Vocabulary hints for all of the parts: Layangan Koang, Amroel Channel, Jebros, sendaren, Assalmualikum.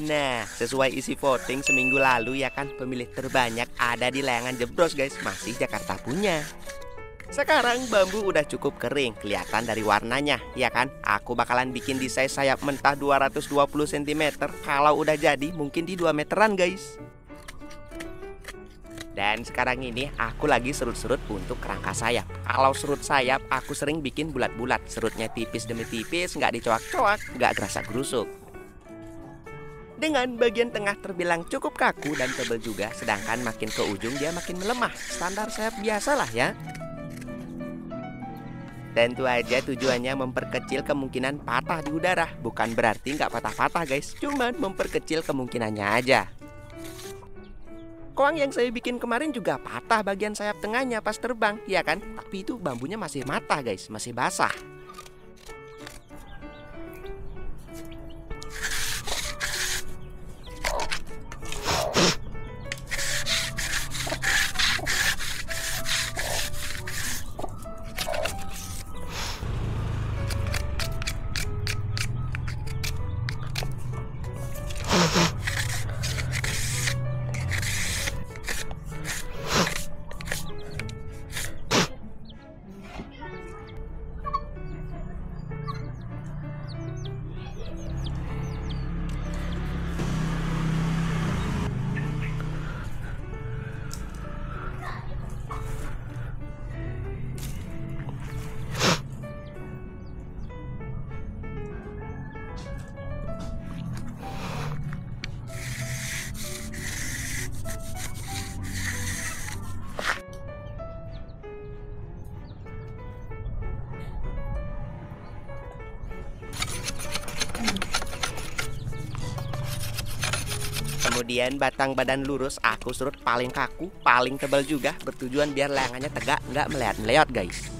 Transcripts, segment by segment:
Nah, sesuai isi voting seminggu lalu ya kan, pemilih terbanyak ada di Layangan Jebros guys, masih Jakarta punya. Sekarang bambu udah cukup kering, kelihatan dari warnanya, ya kan? Aku bakalan bikin desain sayap mentah 220 cm. Kalau udah jadi, mungkin di 2 meteran, guys. Dan sekarang ini aku lagi serut-serut untuk kerangka sayap. Kalau serut sayap, aku sering bikin bulat-bulat. Serutnya tipis demi tipis, nggak dicoak-coak, nggak grasak-grusuk. Dengan bagian tengah terbilang cukup kaku dan tebal juga, sedangkan makin ke ujung dia makin melemah. Standar sayap biasalah ya. Tentu aja tujuannya memperkecil kemungkinan patah di udara. Bukan berarti nggak patah-patah guys, cuman memperkecil kemungkinannya aja. Koang yang saya bikin kemarin juga patah bagian sayap tengahnya pas terbang, ya kan? Tapi itu bambunya masih matah guys, masih basah. Kemudian batang badan lurus aku serut paling kaku, paling tebal juga, bertujuan biar layangannya tegak, nggak meleot-meleot guys.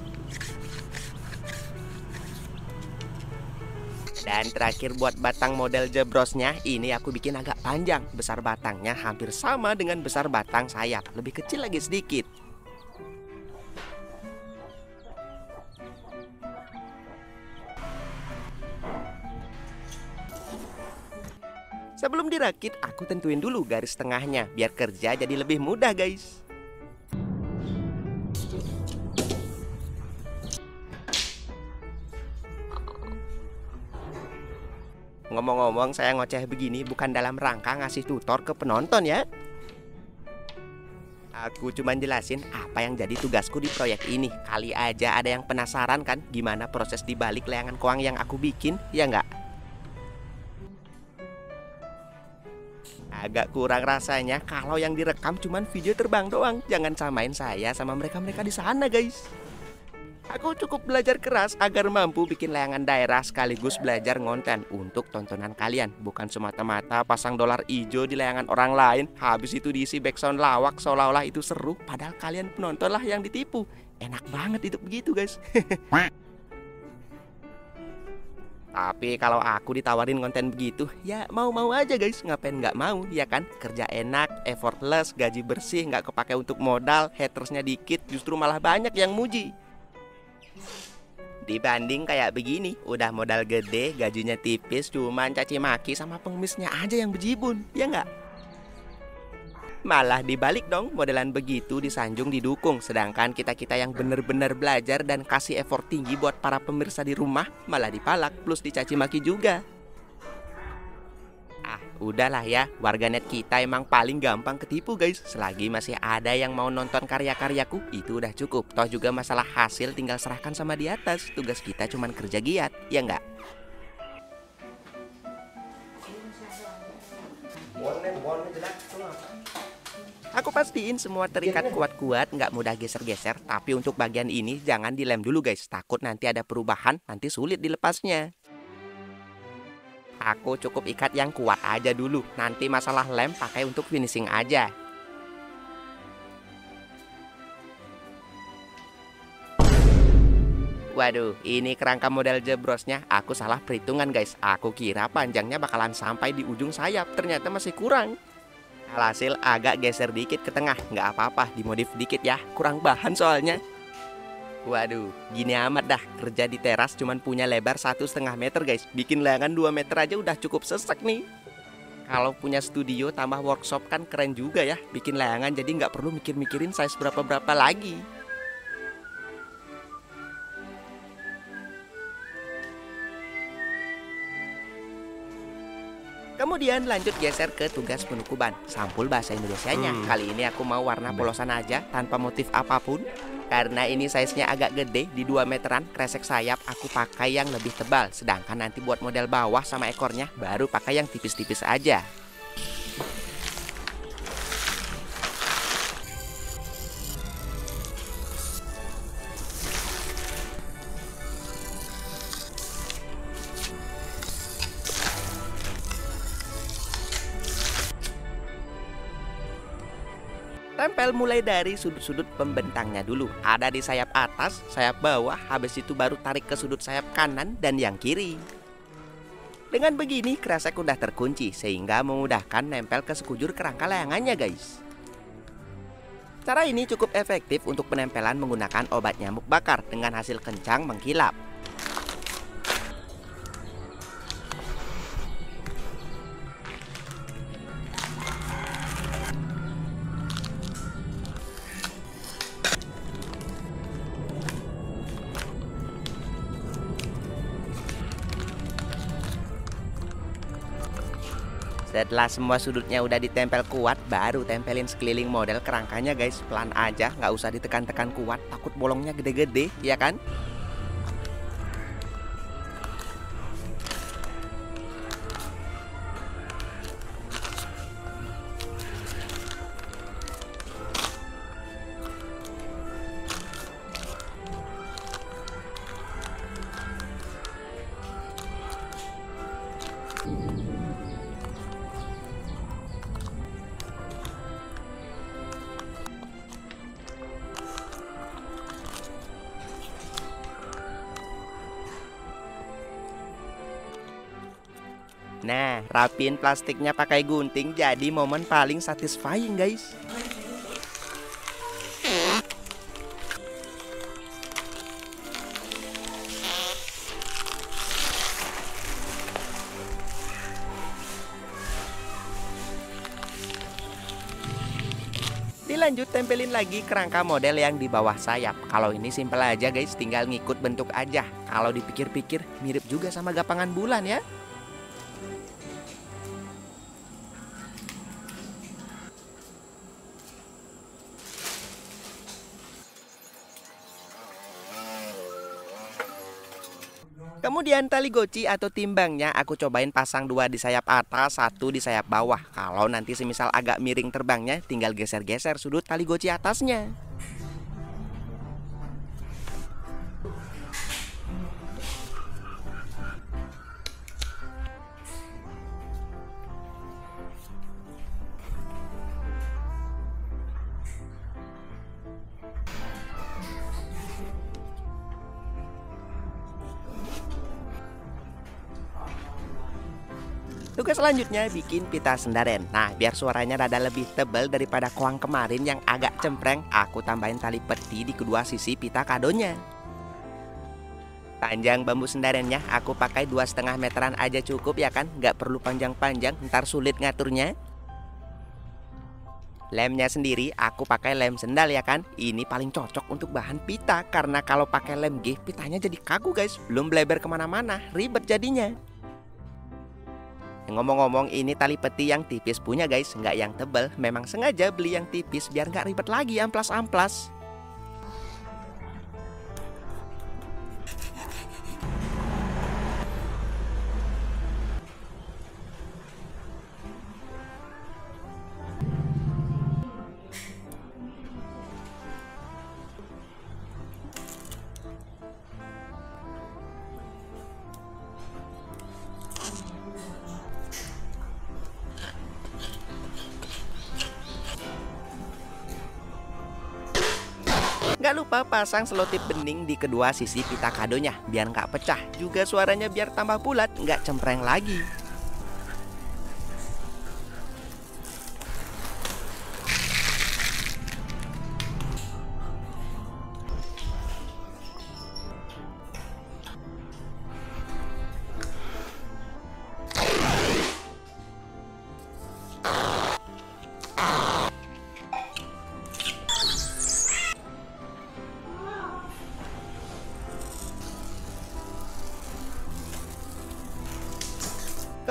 Dan terakhir buat batang model jebrosnya, ini aku bikin agak panjang. Besar batangnya hampir sama dengan besar batang sayap, lebih kecil lagi sedikit. Sebelum dirakit, aku tentuin dulu garis tengahnya biar kerja jadi lebih mudah, guys. Ngomong-ngomong, saya ngoceh begini bukan dalam rangka ngasih tutor ke penonton ya. Aku cuma jelasin apa yang jadi tugasku di proyek ini. Kali aja ada yang penasaran kan gimana proses dibalik layangan koang yang aku bikin, ya nggak? Agak kurang rasanya kalau yang direkam cuman video terbang doang. Jangan samain saya sama mereka-mereka di sana guys. Aku cukup belajar keras agar mampu bikin layangan daerah sekaligus belajar ngonten untuk tontonan kalian. Bukan semata-mata pasang dolar ijo di layangan orang lain, habis itu diisi background lawak seolah-olah itu seru, padahal kalian penonton lah yang ditipu. Enak banget hidup begitu guys. Tapi kalau aku ditawarin konten begitu, ya mau-mau aja guys, ngapain nggak mau, ya kan? Kerja enak, effortless, gaji bersih, nggak kepake untuk modal, hatersnya dikit, justru malah banyak yang muji. Dibanding kayak begini, udah modal gede, gajinya tipis, cuman caci maki sama pengemisnya aja yang bejibun, ya nggak? Malah dibalik dong, modelan begitu disanjung didukung. Sedangkan kita-kita yang bener-bener belajar dan kasih effort tinggi buat para pemirsa di rumah, malah dipalak plus dicaci maki juga. Ah, udahlah ya, warganet kita emang paling gampang ketipu guys. Selagi masih ada yang mau nonton karya-karyaku, itu udah cukup. Toh juga masalah hasil tinggal serahkan sama di atas. Tugas kita cuman kerja giat, ya nggak? Aku pastiin semua terikat kuat-kuat, nggak mudah geser-geser. Tapi untuk bagian ini jangan dilem dulu guys, takut nanti ada perubahan, nanti sulit dilepasnya. Aku cukup ikat yang kuat aja dulu, nanti masalah lem pakai untuk finishing aja. Waduh, ini kerangka model jebrosnya aku salah perhitungan guys. Aku kira panjangnya bakalan sampai di ujung sayap, ternyata masih kurang. Alhasil agak geser dikit ke tengah, nggak apa-apa, dimodif dikit ya, kurang bahan soalnya. Waduh, gini amat dah, kerja di teras cuman punya lebar 1,5 meter guys, bikin layangan 2 meter aja udah cukup sesek nih. Kalau punya studio tambah workshop kan keren juga ya. Bikin layangan jadi nggak perlu mikir-mikirin size berapa-berapa lagi. Kemudian lanjut geser ke tugas penukuban sampul bahasa Indonesianya. Kali ini aku mau warna polosan aja tanpa motif apapun. Karena ini size-nya agak gede, di 2 meteran kresek sayap aku pakai yang lebih tebal. Sedangkan nanti buat model bawah sama ekornya baru pakai yang tipis-tipis aja. Tempel mulai dari sudut-sudut pembentangnya dulu. Ada di sayap atas, sayap bawah, habis itu baru tarik ke sudut sayap kanan dan yang kiri. Dengan begini kresek udah terkunci sehingga memudahkan nempel ke sekujur kerangka layangannya, guys. Cara ini cukup efektif untuk penempelan menggunakan obat nyamuk bakar dengan hasil kencang mengkilap. Setelah semua sudutnya udah ditempel kuat, baru tempelin sekeliling model kerangkanya, guys. Pelan aja, nggak usah ditekan-tekan kuat, takut bolongnya gede-gede, ya kan? Nah, rapiin plastiknya pakai gunting jadi momen paling satisfying, guys. Dilanjut tempelin lagi kerangka model yang di bawah sayap. Kalau ini simpel aja, guys, tinggal ngikut bentuk aja. Kalau dipikir-pikir mirip juga sama gapangan bulan ya. Kemudian tali goci atau timbangnya aku cobain pasang 2 di sayap atas, 1 di sayap bawah. Kalau nanti semisal agak miring terbangnya, tinggal geser-geser sudut tali goci atasnya. Tugas selanjutnya bikin pita sendaren. Nah, biar suaranya rada lebih tebal daripada koang kemarin yang agak cempreng, aku tambahin tali peti di kedua sisi pita kadonya. Panjang bambu sendarannya aku pakai 2,5 meteran aja cukup ya kan, nggak perlu panjang-panjang, ntar sulit ngaturnya. Lemnya sendiri aku pakai lem sendal ya kan, ini paling cocok untuk bahan pita karena kalau pakai lem G pitanya jadi kaku, guys, belum bleber kemana-mana, ribet jadinya. Ngomong-ngomong, ini tali peti yang tipis punya, guys, nggak yang tebal. Memang sengaja beli yang tipis biar nggak ribet lagi amplas-amplas. Nggak lupa pasang selotip bening di kedua sisi pita kadonya biar nggak pecah, juga suaranya biar tambah bulat, nggak cempreng lagi.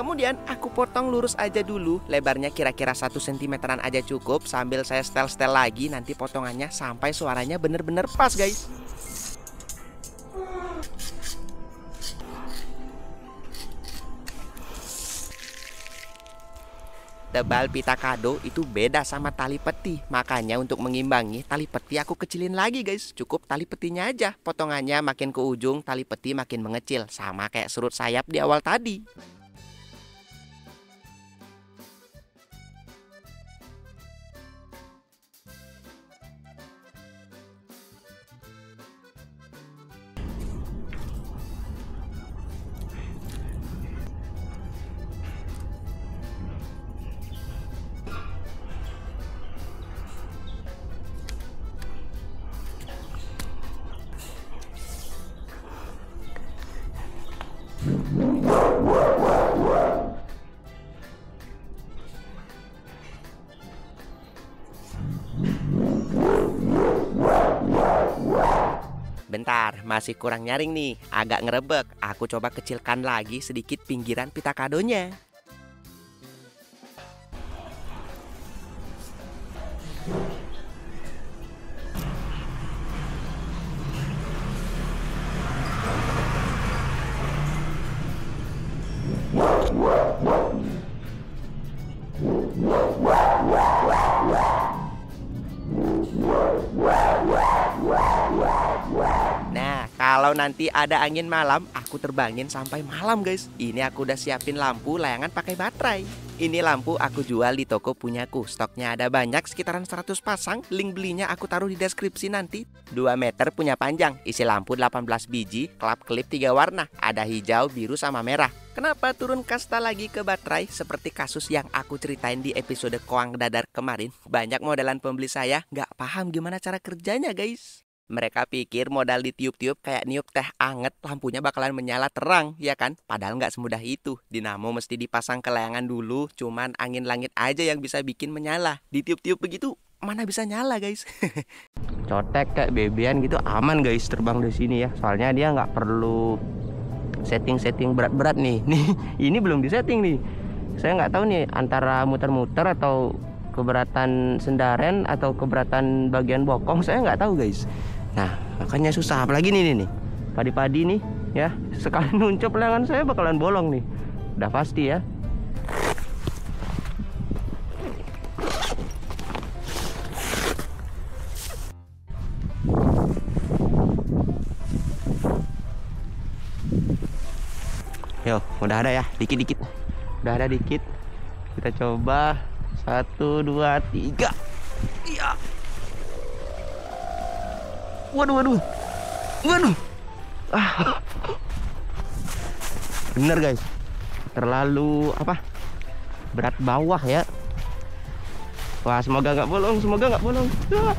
Kemudian aku potong lurus aja dulu, lebarnya kira-kira 1 cm-an aja cukup, sambil saya setel-setel lagi nanti potongannya sampai suaranya bener-bener pas, guys. Tebal pita kado itu beda sama tali peti. Makanya untuk mengimbangi tali peti aku kecilin lagi, guys. Cukup tali petinya aja. Potongannya makin ke ujung, tali peti makin mengecil. Sama kayak serut sayap di awal tadi. Bentar, masih kurang nyaring nih, agak ngerebek. Aku coba kecilkan lagi sedikit pinggiran pita kadonya. Kalau nanti ada angin malam, aku terbangin sampai malam, guys. Ini aku udah siapin lampu layangan pakai baterai. Ini lampu aku jual di toko punyaku. Stoknya ada banyak, sekitaran 100 pasang. Link belinya aku taruh di deskripsi nanti. 2 meter punya panjang, isi lampu 18 biji, klap-klip 3 warna. Ada hijau, biru, sama merah. Kenapa turun kasta lagi ke baterai? Seperti kasus yang aku ceritain di episode Koang Dadar kemarin. Banyak modelan pembeli saya nggak paham gimana cara kerjanya, guys. Mereka pikir modal ditiup-tiup kayak niup teh anget, lampunya bakalan menyala terang, ya kan? Padahal nggak semudah itu. Dinamo mesti dipasang ke layangan dulu, cuman angin langit aja yang bisa bikin menyala. Ditiup-tiup begitu, mana bisa nyala, guys? Cotek kayak bebean gitu aman, guys, terbang di sini ya. Soalnya dia nggak perlu setting-setting berat-berat nih. Nih, ini belum disetting nih. Saya nggak tahu nih antara muter-muter atau keberatan sendaren atau keberatan bagian bokong, saya nggak tahu, guys. Nah, makanya susah. Apalagi nih padi-padi nih ya, sekali nuncup lengan saya bakalan bolong nih, udah pasti ya. Yo, udah ada ya, dikit-dikit. Udah ada dikit. Kita coba 1, 2, 3. Iya. Waduh. Ah. Bener, guys, terlalu berat bawah ya. Wah, semoga nggak bolong, ah.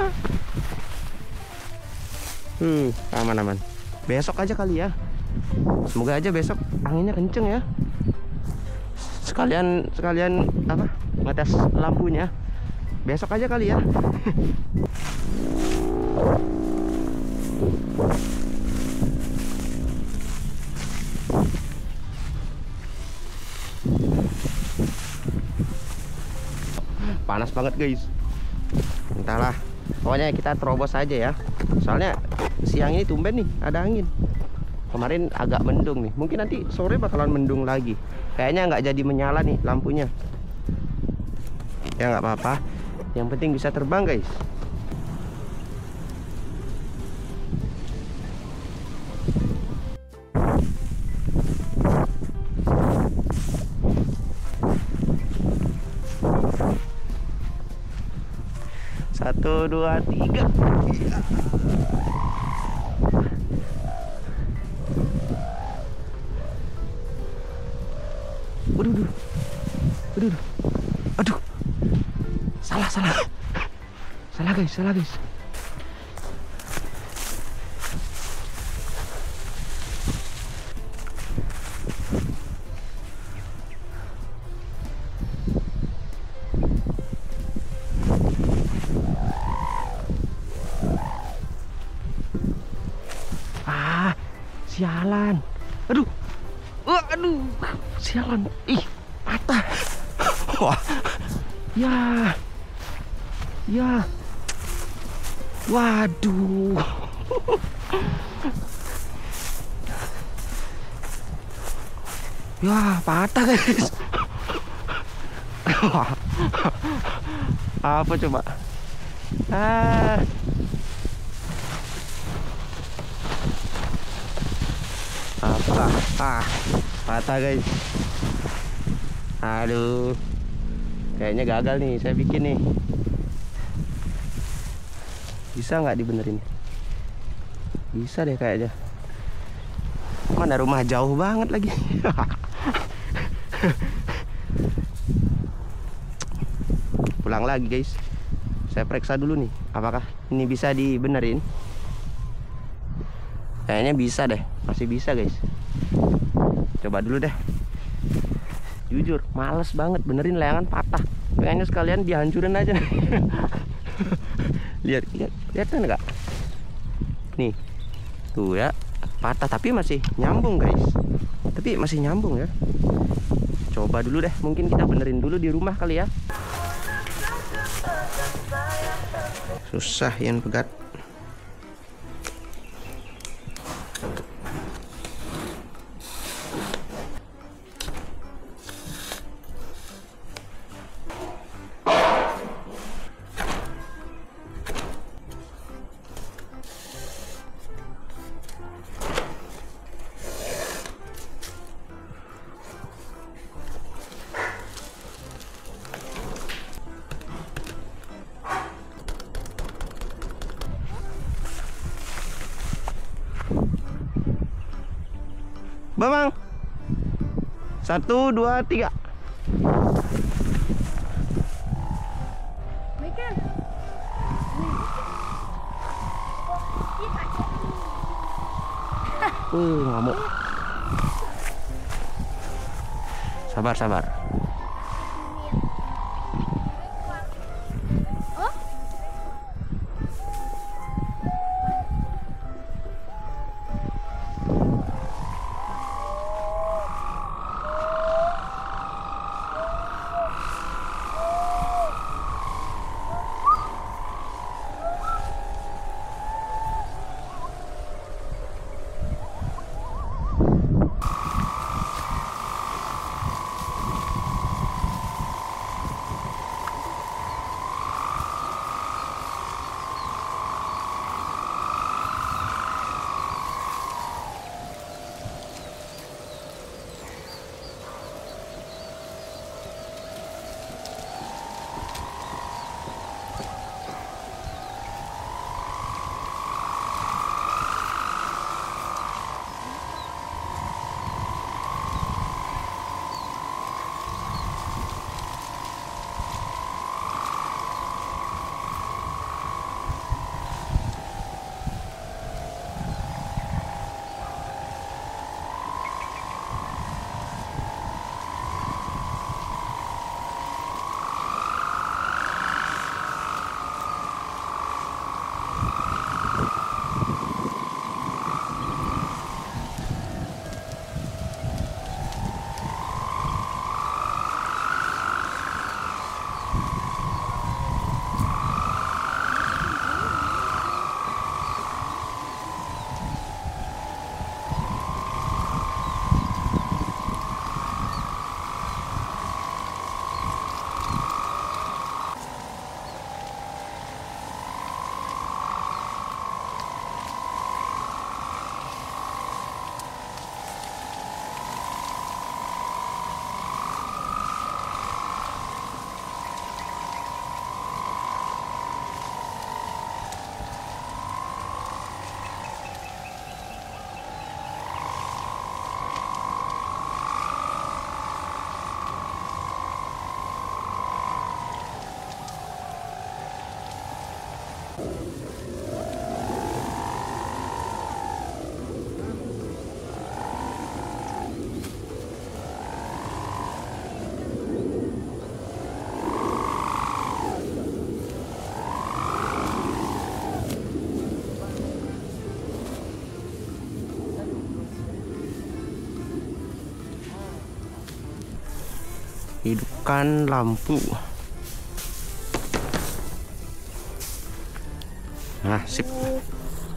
Aman-aman. Besok aja kali ya. Semoga aja besok anginnya kenceng ya. Sekalian ngetes lampunya. Besok aja kali ya. Panas banget, guys. Entahlah, pokoknya kita terobos aja ya. Soalnya siang ini tumben nih ada angin. Kemarin agak mendung nih. Mungkin nanti sore bakalan mendung lagi. Kayaknya nggak jadi menyala nih lampunya. Ya nggak apa-apa. Yang penting bisa terbang, guys. Satu, dua, tiga. Aduh. Salah guys. Sialan. Aduh. Aduh, sialan. Ih, patah. Wah. Ya. Ya. Waduh. Ya, patah, guys. Apa coba? Ah. Apa? Ah, patah, guys. Aduh. Kayaknya gagal nih saya bikin nih. Bisa nggak dibenerin? Bisa deh kayaknya. Mana rumah jauh banget lagi. Pulang lagi, guys. Saya periksa dulu nih, apakah ini bisa dibenerin. Kayaknya bisa deh, masih bisa, guys. Coba dulu deh. Jujur, males banget benerin layangan patah. Pengennya sekalian dihancurin aja. Lihat, lihat, kelihatan nggak? Nih, tuh ya, patah tapi masih nyambung, guys. Tapi masih nyambung ya. Coba dulu deh, mungkin kita benerin dulu di rumah kali ya. Susah yang pegat. Bang, 1, 2, 3. Ngamuk. Sabar, sabar. Hidupkan lampu. Nah, sip.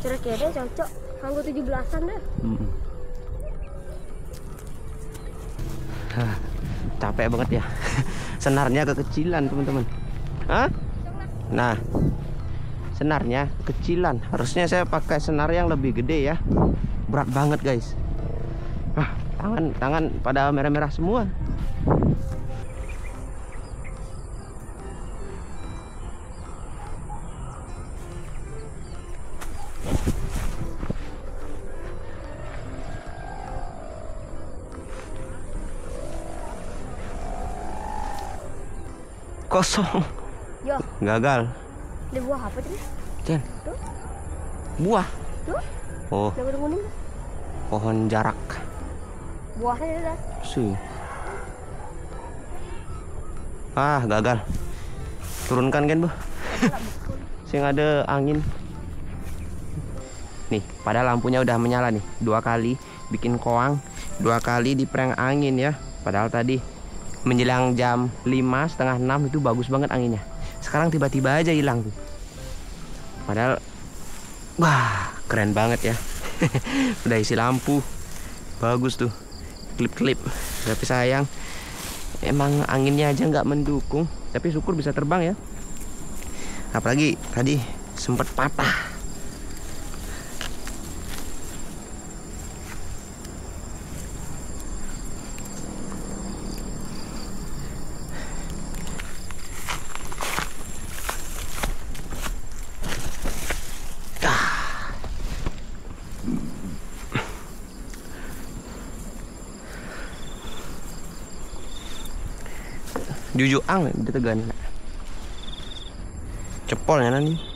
Cerek ya deh, cocok. Anggo 17-an deh. Hah, capek banget ya. Senarnya kekecilan, teman-teman. Hah? Nah, senarnya kekecilan. Harusnya saya pakai senar yang lebih gede ya. Berat banget, guys. Ah, tangan pada merah-merah semua. Kosong. Yo. Gagal. Ini buah apa tadi? Cen. Buah. Tuh. Oh. Pohon jarak. Buahnya ada. Su. Ah, gagal. Turunkan kan, Bu. Sing ada angin. Nih, padahal lampunya udah menyala nih. 2 kali bikin koang, 2 kali diperang angin ya. Padahal tadi menjelang jam 5, setengah 6 itu bagus banget anginnya. Sekarang tiba-tiba aja hilang. Padahal, wah keren banget ya. Udah isi lampu, bagus tuh, klip-klip. Tapi sayang, emang anginnya aja nggak mendukung. Tapi syukur bisa terbang ya. Apalagi tadi sempat patah. Jujuang ditegan cepolnya nanti.